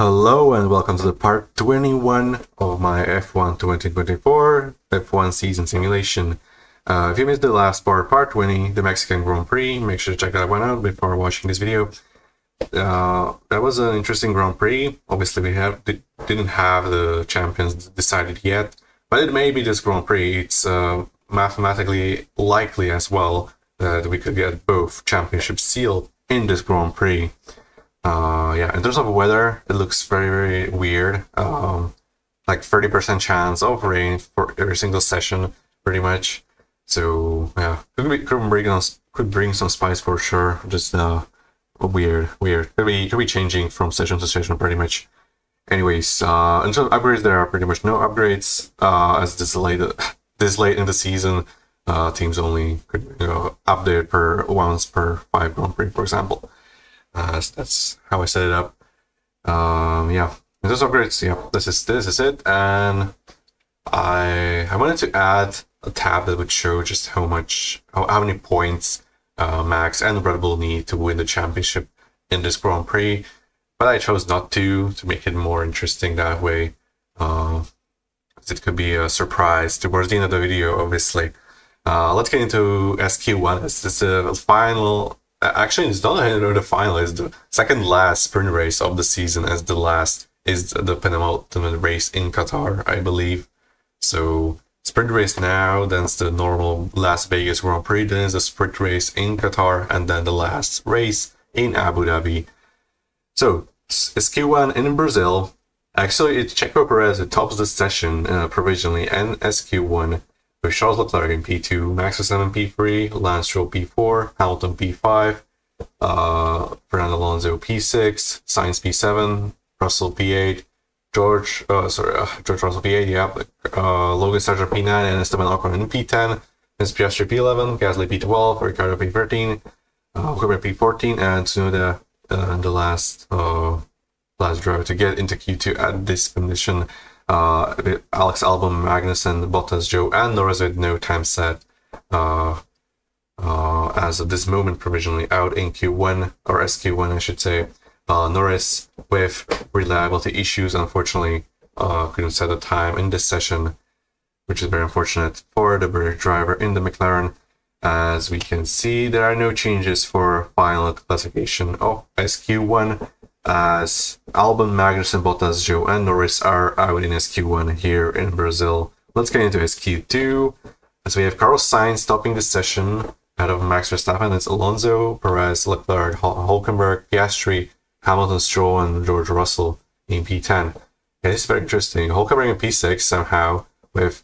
Hello and welcome to the part 21 of my F1 2024 F1 season simulation. If you missed the last part, part 20, the Mexican Grand Prix, make sure to check that one out before watching this video. That was an interesting Grand Prix. Obviously we didn't have the champions decided yet, but it may be this Grand Prix. It's mathematically likely as well that we could get both championships sealed in this Grand Prix. Yeah, in terms of weather, it looks very, very weird. Like 30% chance of rain for every single session, pretty much. So yeah, could bring some spice for sure. Just weird. Could be changing from session to session, pretty much. Anyways, in terms of upgrades, there are pretty much no upgrades. As this late in the season, teams only could update once per 5 Grand Prix, for example. That's how I set it up. Yeah, those upgrades. Yeah, this is it. And I wanted to add a tab that would show just how many points Max and Red Bull need to win the championship in this Grand Prix, but I chose not to make it more interesting that way. It could be a surprise towards the end of the video, obviously. Let's get into SQ1. This is the final. Actually, it's not the final, it's the second last sprint race of the season, as the last is the penultimate race in Qatar, I believe. So, sprint race now, then it's the normal Las Vegas Grand Prix, then it's the sprint race in Qatar, and then the last race in Abu Dhabi. So, SQ1 in Brazil. Actually, it's Checo Perez who tops the session provisionally, and SQ1. With Charles Leclerc in P2, Max Verstappen P3, Lance Stroll P4, Hamilton P5, Fernando Alonso P6, Sainz P7, Russell P8, George Russell P8, yeah, Logan Sargeant P9, and Esteban Ocon in P10, Lance Piastri P11, Gasly P12, Ricciardo P13, Hulkenberg P14, and Tsunoda in the last drive to get into Q2 at this condition. Alex Albon, Magnussen, Bottas, Zhou, and Norris with no time set as of this moment provisionally out in Q1, or SQ1 I should say. Norris with reliability issues, unfortunately couldn't set a time in this session, which is very unfortunate for the British driver in the McLaren. As we can see, there are no changes for final classification of SQ1, as Albon, Magnussen, Bottas, Zhou, and Norris are out in SQ1 here in Brazil. Let's get into SQ2, as we have Carlos Sainz stopping the session out of Max Verstappen. It's Alonso, Perez, Leclerc, Hulkenberg, Piastri, Hamilton, Stroll, and George Russell in P10. Yeah, this is very interesting. Hulkenberg in P6 somehow, with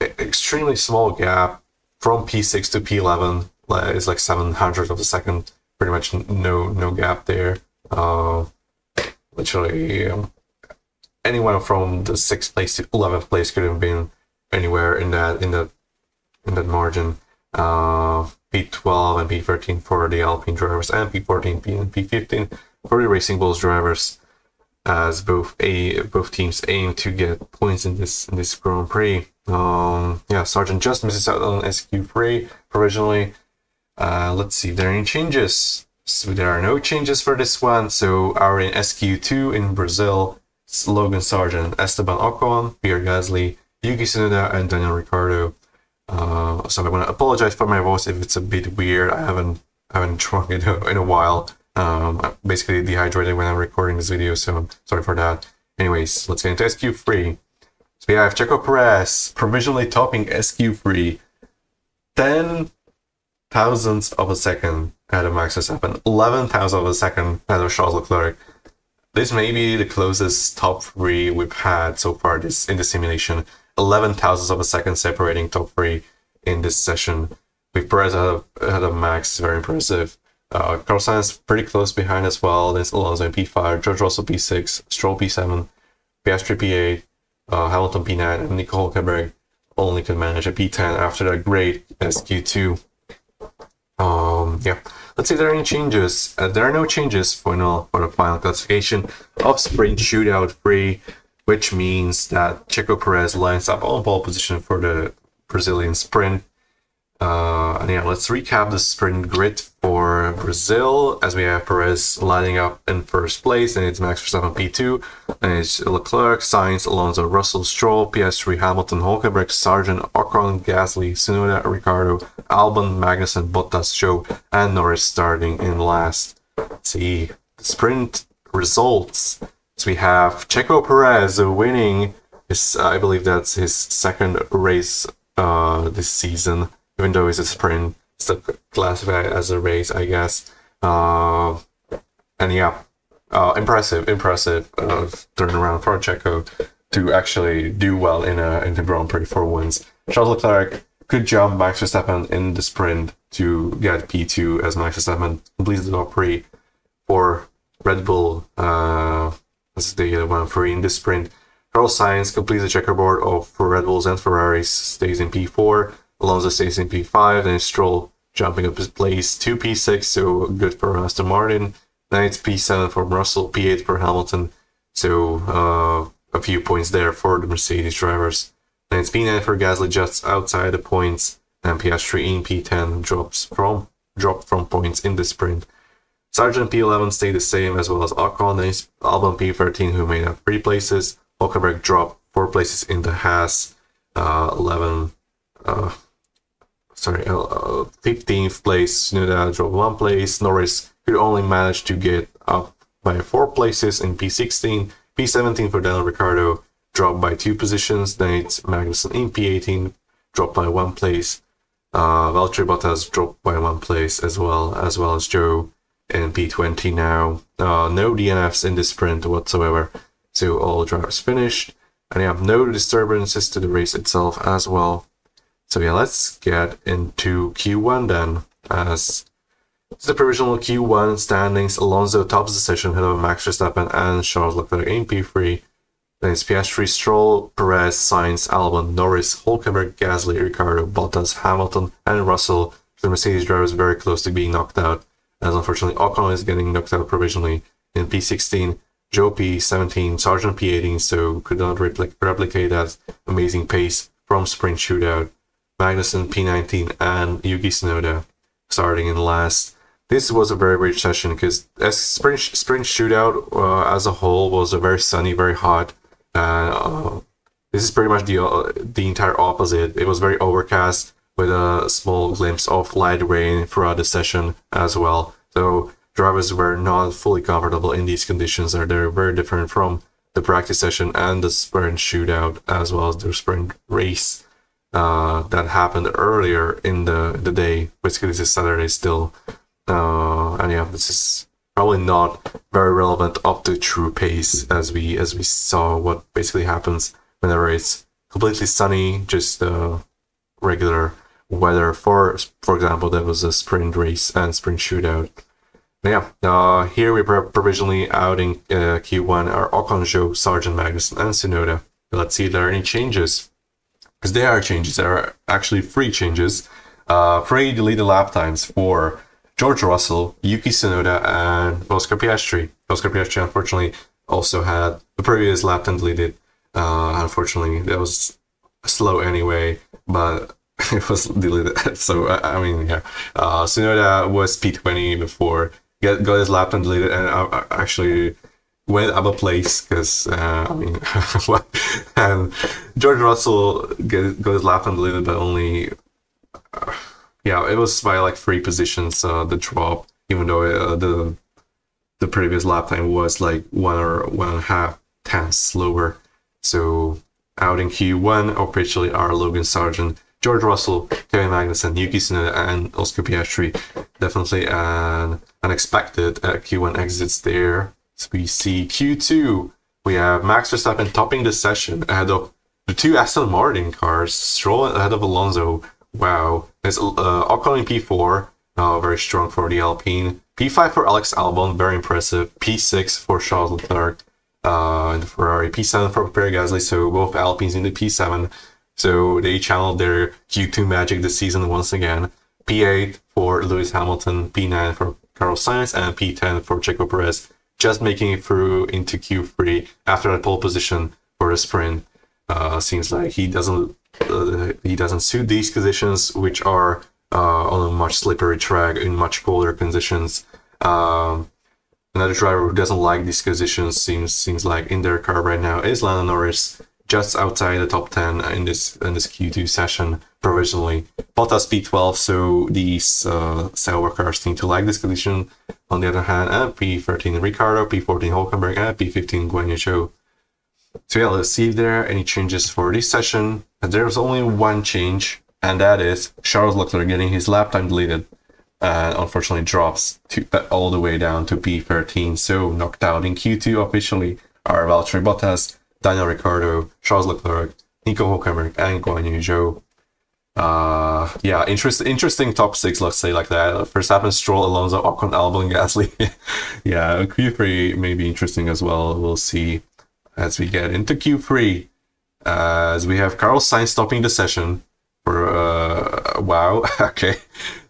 extremely small gap from P6 to P11. It's like 700 of a second, pretty much no gap there. Literally anyone from the 6th place to 11th place could have been anywhere in that margin. P12 and P13 for the Alpine drivers, and P14 and P15 for the Racing Bulls drivers, as both teams aim to get points in this Grand Prix. Yeah, Sargeant just misses out on SQ3 provisionally. Let's see if there are any changes. So there are no changes for this one, so our in SQ2 in Brazil, it's Logan Sargeant, Esteban Ocon, Pierre Gasly, Yuki Tsunoda, and Daniel Ricciardo. So I want to apologize for my voice if it's a bit weird. I haven't drunk it in a while. I'm basically dehydrated when I'm recording this video, so I'm sorry for that. Anyways, let's get into SQ3. So we have Checo Perez provisionally topping SQ3. 10 thousandths of a second out of Max Verstappen, 11 thousandths of a second out of Charles Leclerc. This may be the closest top three we've had so far in the simulation. 11 thousandths of a second separating top three in this session. With Perez ahead of Max, very impressive. Carlos Sainz pretty close behind as well. There's Alonso in P5, George Russell P6, Stroll P7, Piastri P8, Hamilton P9, and Nico Hulkenberg only could manage a P10 after that great SQ2. Yeah, let's see if there are any changes. There are no changes for the final classification of Sprint Shootout 3, which means that Checo Perez lines up on pole position for the Brazilian Sprint. And yeah, let's recap the Sprint grid for Brazil, as we have Perez lining up in first place, and it's Max Verstappen P2, and it's Leclerc, Sainz, Alonso, Russell, Stroll, Piastri, Hamilton, Hulkenberg, Sargeant, Ocon, Gasly, Tsunoda, Ricciardo, Albon, Magnussen, Bottas, Zhou, and Norris starting in last. Let's see the sprint results. So we have Checo Perez winning his, I believe that's his second race this season, even though it's a sprint. Still classified as a race, I guess. And yeah, impressive turnaround for Checo to actually do well in the Grand Prix for once. Charles Leclerc could jump Max Verstappen in the sprint to get P2 as Max Verstappen completes the Grand Prix for Red Bull. This is the one free in this sprint. Carlos Sainz completes the checkerboard for Red Bulls and Ferraris, stays in P4. Alonso stays in P5, then Stroll jumping up his place to P6, so good for Aston Martin. Then it's P7 for Russell, P8 for Hamilton, so a few points there for the Mercedes drivers. Then it's P9 for Gasly, just outside the points, and Piastri in P10 dropped from points in the sprint. Sargeant P11 stayed the same, as well as Ocon. Then it's Albon P13, who made up 3 places. Hulkenberg dropped 4 places in the Haas, 15th place. Tsunoda dropped 1 place. Norris could only manage to get up by 4 places in P16. P17 for Daniel Ricciardo, dropped by 2 positions. Then it's Magnussen in P18, dropped by 1 place. Valtteri Bottas dropped by 1 place as well as Zhou in P20 now. No DNFs in this sprint whatsoever, so all drivers finished. And you have no disturbances to the race itself as well. So yeah, let's get into Q1 then. As the provisional Q1 standings, Alonso tops the session ahead of Max Verstappen and Charles Leclerc in P3. Then it's Piastri, Stroll, Perez, Sainz, Albon, Norris, Hulkenberg, Gasly, Ricciardo, Bottas, Hamilton, and Russell. The Mercedes driver is very close to being knocked out, as unfortunately Ocon is getting knocked out provisionally in P16. Zhou P17, Sargeant P18, so could not replicate that amazing pace from sprint shootout. Magnussen P19 and Yuki Tsunoda starting in last. This was a very rich session because sprint shootout as a whole was a very sunny, very hot. This is pretty much the entire opposite. It was very overcast with a small glimpse of light rain throughout the session as well. So drivers were not fully comfortable in these conditions. They're very different from the practice session and the sprint shootout as well as the sprint race. That happened earlier in the day. Basically, this is Saturday still. And yeah, this is probably not very relevant up to true pace, as we saw what basically happens whenever it's completely sunny, just regular weather. For example, there was a sprint race and sprint shootout. Yeah, here we're provisionally outing Q1 are Ocon, Zhou, Sargeant, Magnussen, and Tsunoda. Let's see if there are any changes. Because there are changes, there are actually 3 changes. 3 deleted lap times for George Russell, Yuki Tsunoda, and Oscar Piastri. Oscar Piastri, unfortunately, also had the previous lap time deleted. Unfortunately, that was slow anyway, but it was deleted. So, I mean, yeah. Tsunoda was P20 before, got his lap time deleted, and actually went up a place because I mean, and George Russell goes lap and deleted, but only yeah, it was by like 3 positions the drop, even though the previous lap time was like 1 or 1.5 tenths slower. So out in Q1 officially are Logan Sargeant, George Russell, Kevin Magnussen, Yuki Tsunoda, and Oscar Piastri. Definitely an unexpected Q1 exits there. So we see Q2, we have Max Verstappen topping the session ahead of the 2 Aston Martin cars, Stroll ahead of Alonso. Wow. There's Ocon in P4, very strong for the Alpine. P5 for Alex Albon, very impressive. P6 for Charles Leclerc in the Ferrari. P7 for Pierre Gasly, so both Alpines in the P7. So they channeled their Q2 magic this season once again. P8 for Lewis Hamilton, P9 for Carlos Sainz, and P10 for Checo Perez. Just making it through into Q3 after that pole position for the sprint. Seems like he doesn't suit these conditions, which are on a much slippery track, in much colder conditions. Another driver who doesn't like these conditions seems like in their car right now is Lando Norris, just outside the top 10 in this Q2 session provisionally. Bottas P12, so these Sauber cars seem to like this condition. On the other hand, P13 Ricciardo, P14 Hulkenberg, and P15 Guanyu Zhou. So yeah, let's see if there are any changes for this session. There's only one change, and that is Charles Leclerc getting his lap time deleted, and unfortunately drops all the way down to P13. So knocked out in Q2 officially are Valtteri Bottas, Daniel Ricciardo, Charles Leclerc, Nico Hulkenberg, and Guanyu Zhou. Yeah, interesting top six, let's say like that. Verstappen, Stroll, Alonso, Ocon, Albon, Gasly. Yeah, Q3 may be interesting as well. We'll see as we get into Q3. As we have Carlos Sainz stopping the session for wow, okay,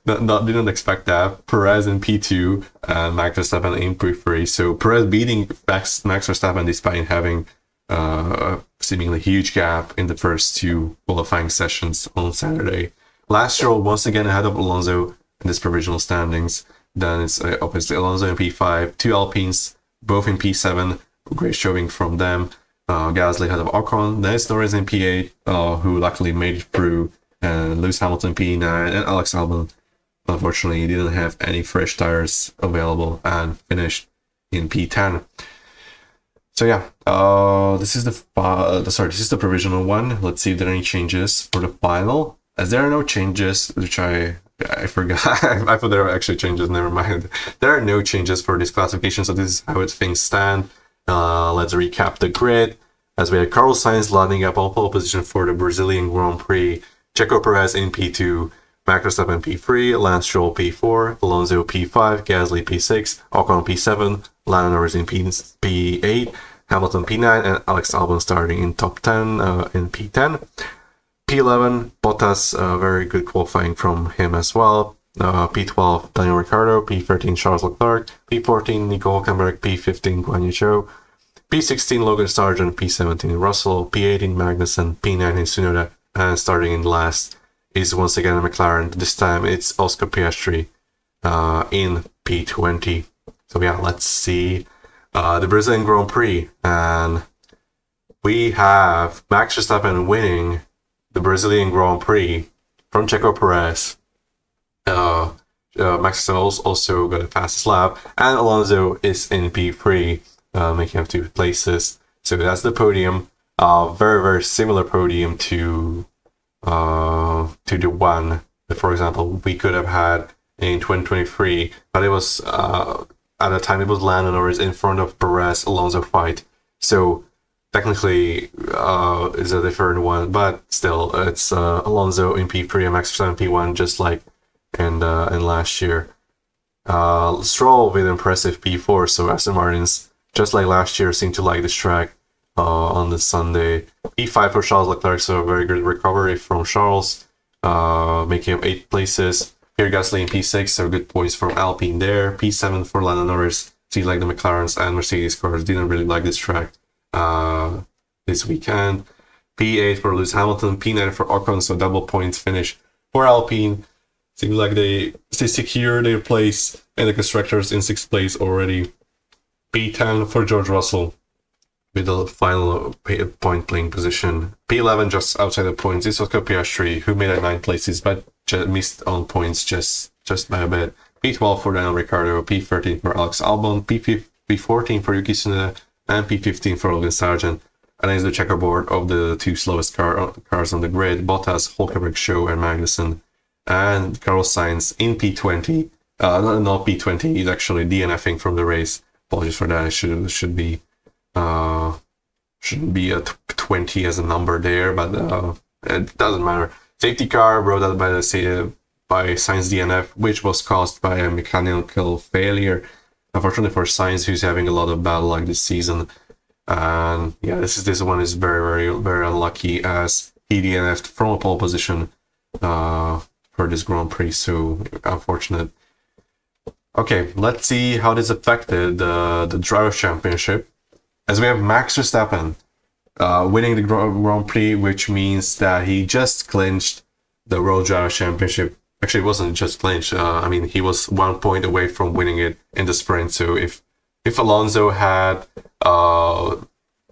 didn't expect that. Perez in P2 and Max Verstappen in Q3. So Perez beating Max Verstappen despite having a seemingly huge gap in the first two qualifying sessions on Saturday. Last Stroll once again ahead of Alonso in this provisional standings. Then it's obviously Alonso in P5, two Alpines, both in P7, great showing from them. Gasly ahead of Ocon, then it's Norris in P8, who luckily made it through, and Lewis Hamilton P9, and Alex Albon, unfortunately, didn't have any fresh tires available and finished in P10. So yeah, this is the provisional one. Let's see if there are any changes for the final. As there are no changes, which I forgot, I thought there were actually changes. Never mind. There are no changes for this classification, so this is how things stand. Let's recap the grid. As we had Carlos Sainz lining up on pole position for the Brazilian Grand Prix, Checo Perez in P2, Max Verstappen P3, Lance Stroll P4, Alonso P5, Gasly P6, Ocon P7. Lando Norris in P8, Hamilton P9, and Alex Albon starting in top 10 in P10. P11, Bottas, very good qualifying from him as well. P12, Daniel Ricciardo, P13, Charles Leclerc, P14, Nico Hulkenberg, P15, Guanyu Zhou, P16, Logan Sargeant, P17, Russell, P18, Magnussen, P19, Tsunoda, and starting in last is once again a McLaren. This time it's Oscar Piastri in P20. So yeah, let's see the Brazilian Grand Prix, and we have Max Verstappen winning the Brazilian Grand Prix from Checo Perez. Max Verstappen also got the fastest lap, and Alonso is in P3, making up 2 places. So that's the podium. Very similar podium to the one that, for example, we could have had in 2023, but it was. At the time, it was Lando Norris in front of Perez Alonso fight. So technically, it's a different one, but still, it's Alonso in P3 and Max Verstappen P1, just like in last year. Stroll with impressive P4. So Aston Martins, just like last year, seemed to like this track on the Sunday. P5 for Charles Leclerc, so a very good recovery from Charles, making up 8 places. Pierre Gasly in P6, so good points from Alpine there. P7 for Lando Norris. See, like the McLarens and Mercedes cars didn't really like this track this weekend. P8 for Lewis Hamilton, P9 for Ocon, so double points finish for Alpine. Seems like they secure their place, and the constructors in 6th place already. P10 for George Russell with the final point playing position. P11 just outside the points. This was Piastri, who made it 9 places, but missed on points just by a bit. P12 for Daniel Ricciardo, P13 for Alex Albon, P14 for Yuki Tsunoda, and P15 for Logan Sargeant. And there's the checkerboard of the 2 slowest cars on the grid, Bottas, Hulkenberg, Zhou, and Magnussen. And Carlos Sainz in P20. Not P20, he's actually DNFing from the race. Apologies for that, it should be a 20 as a number there, but it doesn't matter. Safety car brought out by Sainz DNF, which was caused by a mechanical failure. Unfortunately for Sainz, who's having a lot of bad luck this season, and yeah, this one is very unlucky, as he DNF'd from a pole position for this Grand Prix. So unfortunate. Okay, let's see how this affected the Drivers' Championship, as we have Max Verstappen winning the Grand Prix, which means that he just clinched the World Drivers' Championship Actually, it wasn't just Lynch. I mean, he was 1 point away from winning it in the sprint. So if Alonso had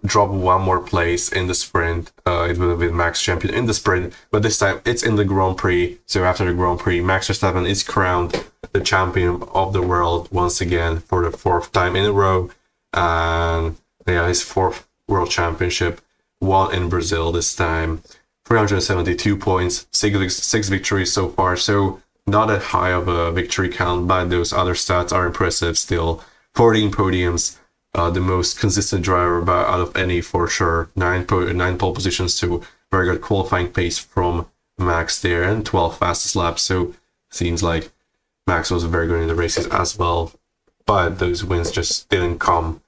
dropped one more place in the sprint, it would have been Max champion in the sprint. But this time, it's in the Grand Prix. So after the Grand Prix, Max Verstappen is crowned the champion of the world once again for the fourth time in a row. And yeah, his fourth world championship, won in Brazil this time. 372 points, six victories so far, so not that high of a victory count, but those other stats are impressive still. 14 podiums, the most consistent driver out of any for sure. Nine pole positions, to very good qualifying pace from Max there, and 12 fastest laps, so seems like Max was very good in the races as well, but those wins just didn't come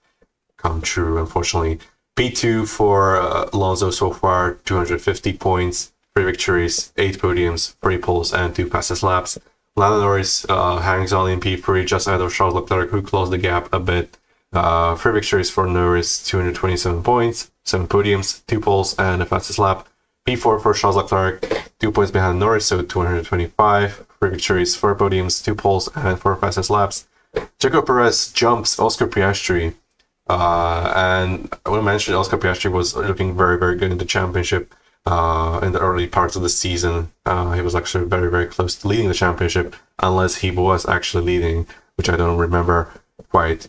true, unfortunately. P2 for Alonso so far, 250 points, 3 victories, 8 podiums, 3 poles, and 2 fastest laps. Lando Norris hangs on in P3, just ahead of Charles Leclerc, who closed the gap a bit. 3 victories for Norris, 227 points, 7 podiums, 2 poles, and a fastest lap. P4 for Charles Leclerc, 2 points behind Norris, so 225, 3 victories, 4 podiums, 2 poles, and 4 fastest laps. Checo Perez jumps Oscar Piastri. And I want to mention Oscar Piastri was looking very, very good in the championship in the early parts of the season. He was actually very, very close to leading the championship, unless he was actually leading, which I don't remember quite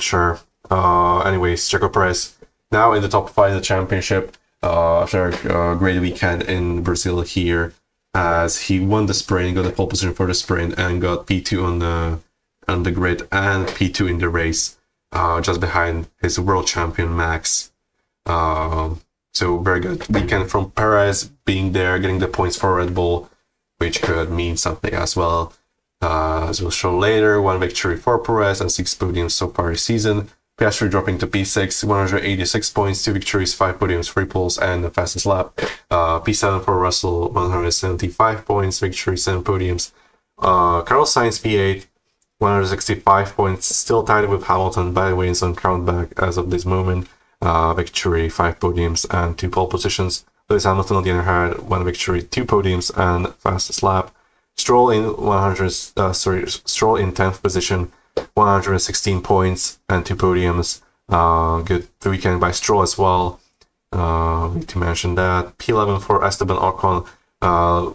sure. Anyways, Checo Perez now in the top 5 of the championship after a great weekend in Brazil here, as he won the sprint, got the pole position for the sprint, and got P2 on the grid and P2 in the race. Just behind his world champion Max. So very good weekend from Perez, being there, getting the points for Red Bull, which could mean something as well. As we'll show later, 1 victory for Perez and 6 podiums so far this season. Piastri dropping to P6, 186 points, 2 victories, 5 podiums, 3 poles, and the fastest lap. P7 for Russell, 175 points, victory, 7 podiums. Carlos Sainz P8, 165 points, still tied with Hamilton, by the way, is on count back as of this moment. Victory, 5 podiums, and 2 pole positions. Lewis Hamilton, on the other hand, 1 victory, 2 podiums, and fastest lap. Stroll in 10th position, 116 points, and 2 podiums. Good weekend by Stroll as well. Need to mention that. P11 for Esteban Ocon,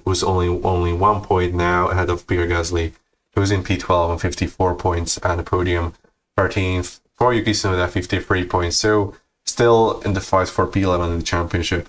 who's only 1 point now ahead of Pierre Gasly, who's in P12 on 54 points and a podium. 13th for Yuki Tsunoda, 53 points, so still in the fight for P11 in the championship.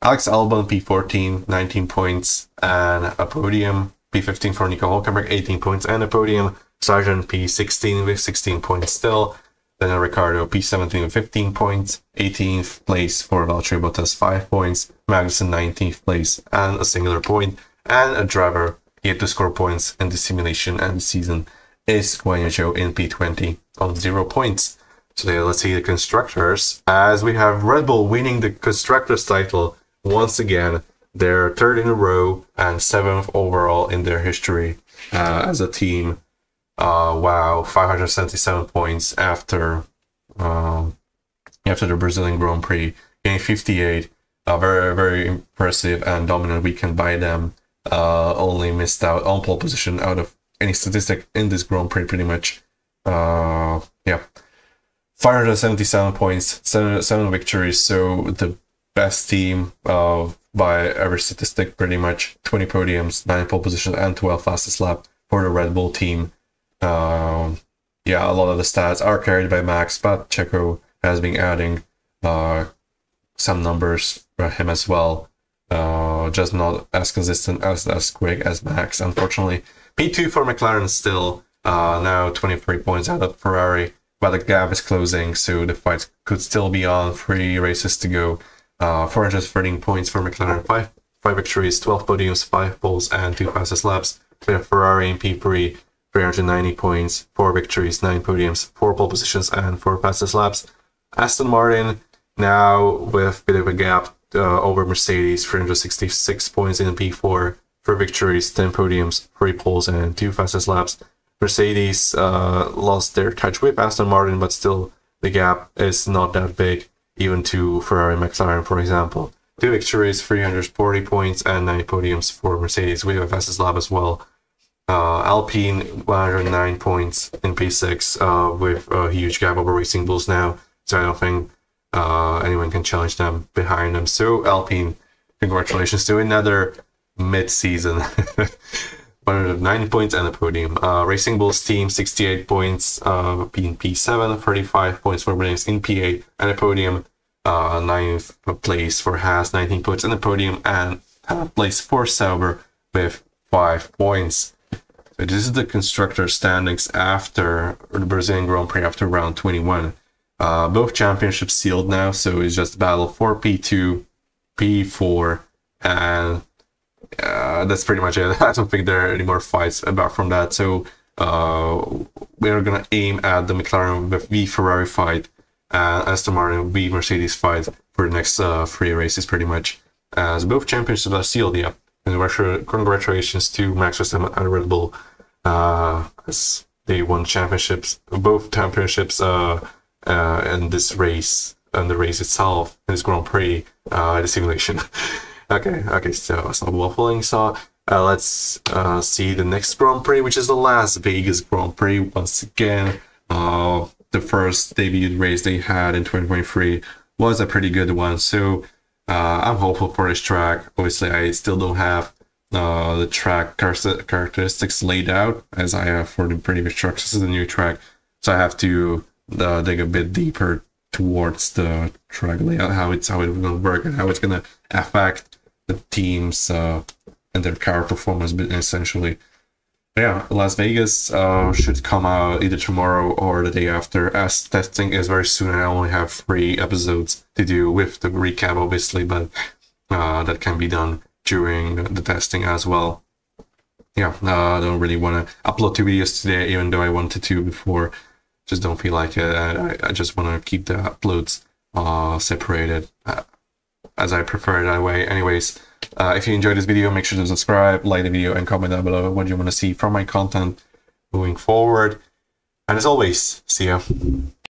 Alex Albon, P14, 19 points and a podium. P15 for Nico Hulkenberg, 18 points and a podium. Sargeant, P16 with 16 points still. Daniel Ricciardo, P17 with 15 points. 18th place for Valtteri Bottas, 5 points. Magnussen, 19th place and a singular point. And a driver yet to score points in the simulation and the season is Guanyu Zhou in P20 on 0 points. So yeah, let's see the constructors, as we have Red Bull winning the constructors title once again. They're 3rd in a row and 7th overall in their history as a team. Wow, 577 points after the Brazilian Grand Prix, getting 58. Very, very impressive and dominant weekend by them. Only missed out on pole position out of any statistic in this Grand Prix, pretty much. Yeah, 577 points, 7 victories, so the best team by every statistic, pretty much. 20 podiums, 9 pole positions, and 12 fastest lap for the Red Bull team. Yeah, a lot of the stats are carried by Max, but Checo has been adding some numbers for him as well. Just not as consistent, as quick as Max, unfortunately. P2 for McLaren still, now 23 points out of Ferrari, but the gap is closing, so the fight could still be on. 3 races to go. 413 points for McLaren, 5 victories, 12 podiums, 5 poles, and 2 fastest laps. We have Ferrari in P3, 390 points, 4 victories, 9 podiums, 4 pole positions, and 4 fastest laps. Aston Martin now with a bit of a gap over Mercedes, 366 points in P4, 4 victories, 10 podiums, 3 poles, and 2 fastest laps. Mercedes lost their touch with Aston Martin, but still the gap is not that big, even to Ferrari and McLaren, for example. 2 victories, 340 points, and 9 podiums for Mercedes. We have Fastest Lap as well. Alpine, 109 points in P6 with a huge gap over Racing Bulls now. So I don't think anyone can challenge them behind them. So Alpine, congratulations to another mid-season. 109 points and a podium. Racing Bulls team, 68 points in P7, 35 points for Williams in P8 and a podium. 9th place for Haas, 19 points in the podium, and 10th place for Sauber with 5 points. So this is the constructor standings after the Brazilian Grand Prix, after round 21. Both championships sealed now, so it's just battle for P2, P4, and that's pretty much it. I don't think there are any more fights apart from that. So we're going to aim at the McLaren v Ferrari fight, and Aston Martin v Mercedes fight for the next 3 races, pretty much. As both championships are sealed, yeah. And congratulations to Max Verstappen and Red Bull, as they won championships, both championships in this race, and the race itself, in this Grand Prix, the simulation. okay, so stop waffling. So let's see the next Grand Prix, which is the Las Vegas Grand Prix once again. The first debut race they had in 2023 was a pretty good one, so I'm hopeful for this track. Obviously, I still don't have the track characteristics laid out as I have for the previous tracks. This is a new track, so I have to dig a bit deeper towards the track layout, how it's gonna work and how it's gonna affect the teams and their car performance, essentially. Yeah, Las Vegas should come out either tomorrow or the day after, as testing is very soon and I only have 3 episodes to do with the recap, obviously, but that can be done during the testing as well. Yeah, I don't really want to upload 2 videos today, even though I wanted to before. Just don't feel like it. I just want to keep the uploads separated, as I prefer it that way. Anyways, if you enjoyed this video, make sure to subscribe, like the video, and comment down below what you want to see from my content moving forward. And as always, see ya.